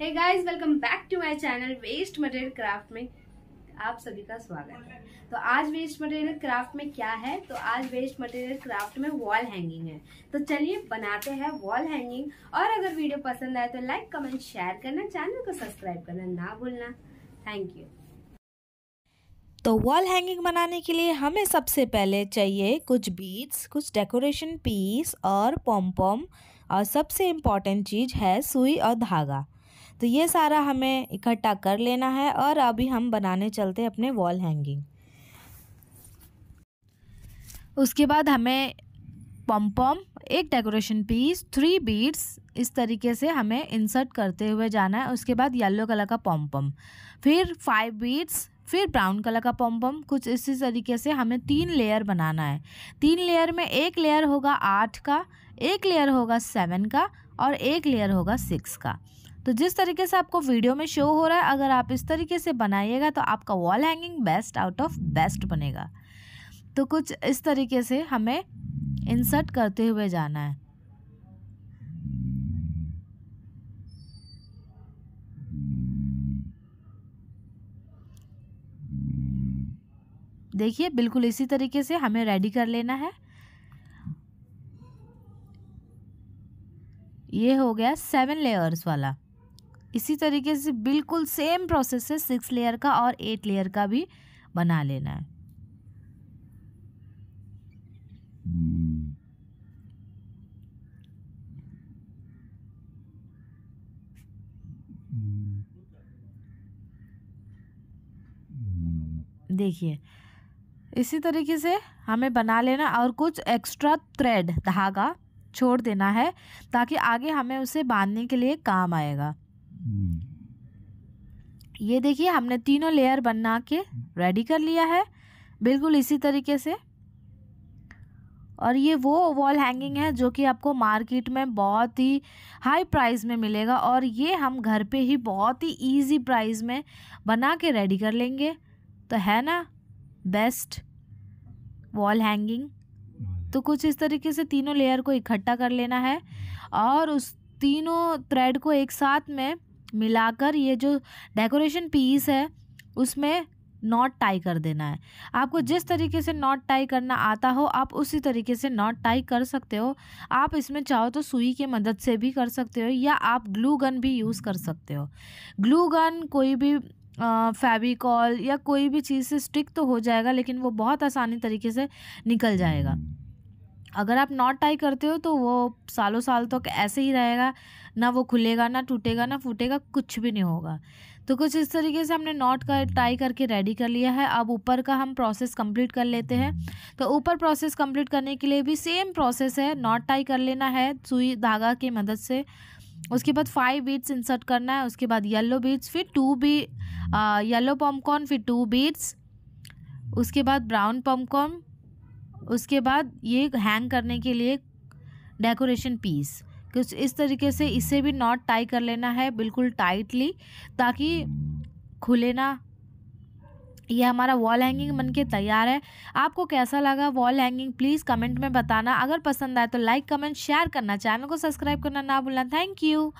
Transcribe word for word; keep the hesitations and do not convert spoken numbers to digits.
Hey guys, welcome back to my channel. Waste material craft में आप सभी का स्वागत है। तो आज वेस्ट मटेरियल क्राफ्ट में क्या है, तो आज वेस्ट मटेरियल क्राफ्ट में वॉल हैंगिंग है। तो चलिए बनाते हैं वॉल हैंगिंग। और अगर वीडियो पसंद आए तो लाइक कमेंट शेयर करना, चैनल को सब्सक्राइब करना ना भूलना। Thank you. तो वॉल हैंगिंग बनाने के लिए हमें सबसे पहले चाहिए कुछ बीड्स, कुछ डेकोरेशन पीस और पॉमपॉम, और सबसे इम्पॉर्टेंट चीज़ है सुई और धागा। तो ये सारा हमें इकट्ठा कर लेना है और अभी हम बनाने चलते हैं अपने वॉल हैंगिंग। उसके बाद हमें पॉमपॉम, एक डेकोरेशन पीस, थ्री बीड्स, इस तरीके से हमें इंसर्ट करते हुए जाना है। उसके बाद येलो कलर का पॉमपॉम, फिर फाइव बीड्स, फिर ब्राउन कलर का पॉमपॉम। कुछ इसी तरीके से हमें तीन लेयर बनाना है। तीन लेयर में एक लेयर होगा आठ का, एक लेयर होगा सेवन का और एक लेयर होगा सिक्स का। तो जिस तरीके से आपको वीडियो में शो हो रहा है, अगर आप इस तरीके से बनाइएगा तो आपका wall hanging best out of best बनेगा। तो कुछ इस तरीके से हमें इंसर्ट करते हुए जाना है। देखिए, बिल्कुल इसी तरीके से हमें रेडी कर लेना है। ये हो गया सेवन लेयर्स वाला। इसी तरीके से बिल्कुल सेम प्रोसेस से सिक्स लेयर का और एट लेयर का भी बना लेना है। देखिए, इसी तरीके से हमें बना लेना और कुछ एक्स्ट्रा थ्रेड धागा छोड़ देना है, ताकि आगे हमें उसे बांधने के लिए काम आएगा। ये देखिए, हमने तीनों लेयर बना के रेडी कर लिया है बिल्कुल इसी तरीके से। और ये वो वॉल हैंगिंग है जो कि आपको मार्केट में बहुत ही हाई प्राइस में मिलेगा, और ये हम घर पे ही बहुत ही इजी प्राइस में बना के रेडी कर लेंगे। तो है ना बेस्ट वॉल हैंगिंग। तो कुछ इस तरीके से तीनों लेयर को इकट्ठा कर लेना है और उस तीनों थ्रेड को एक साथ में मिलाकर ये जो डेकोरेशन पीस है उसमें नॉट टाई कर देना है। आपको जिस तरीके से नॉट टाई करना आता हो आप उसी तरीके से नॉट टाई कर सकते हो। आप इसमें चाहो तो सुई की मदद से भी कर सकते हो, या आप ग्लू गन भी यूज़ कर सकते हो। ग्लू गन कोई भी फेविकॉल या कोई भी चीज़ से स्टिक तो हो जाएगा, लेकिन वो बहुत आसानी तरीके से निकल जाएगा। अगर आप नॉट टाई करते हो तो वो सालों साल तक तो ऐसे ही रहेगा, ना वो खुलेगा, ना टूटेगा, ना फूटेगा, कुछ भी नहीं होगा। तो कुछ इस तरीके से हमने नॉट का टाई करके रेडी कर लिया है। अब ऊपर का हम प्रोसेस कंप्लीट कर लेते हैं। तो ऊपर प्रोसेस कंप्लीट करने के लिए भी सेम प्रोसेस है, नॉट टाई कर लेना है सुई धागा की मदद से। उसके बाद फाइव बीड्स इंसर्ट करना है, उसके बाद येलो बीड्स, फिर टू बी येलो पॉपकॉर्न, फिर टू बीड्स, उसके बाद ब्राउन पॉपकॉर्न, उसके बाद ये हैंग करने के लिए डेकोरेशन पीस। कुछ इस तरीके से इसे भी नॉट टाई कर लेना है बिल्कुल टाइटली, ताकि खुले ना। ये हमारा वॉल हैंगिंग बनके तैयार है। आपको कैसा लगा वॉल हैंगिंग, प्लीज़ कमेंट में बताना। अगर पसंद आए तो लाइक कमेंट शेयर करना, चैनल को सब्सक्राइब करना ना भूलना। Thank you.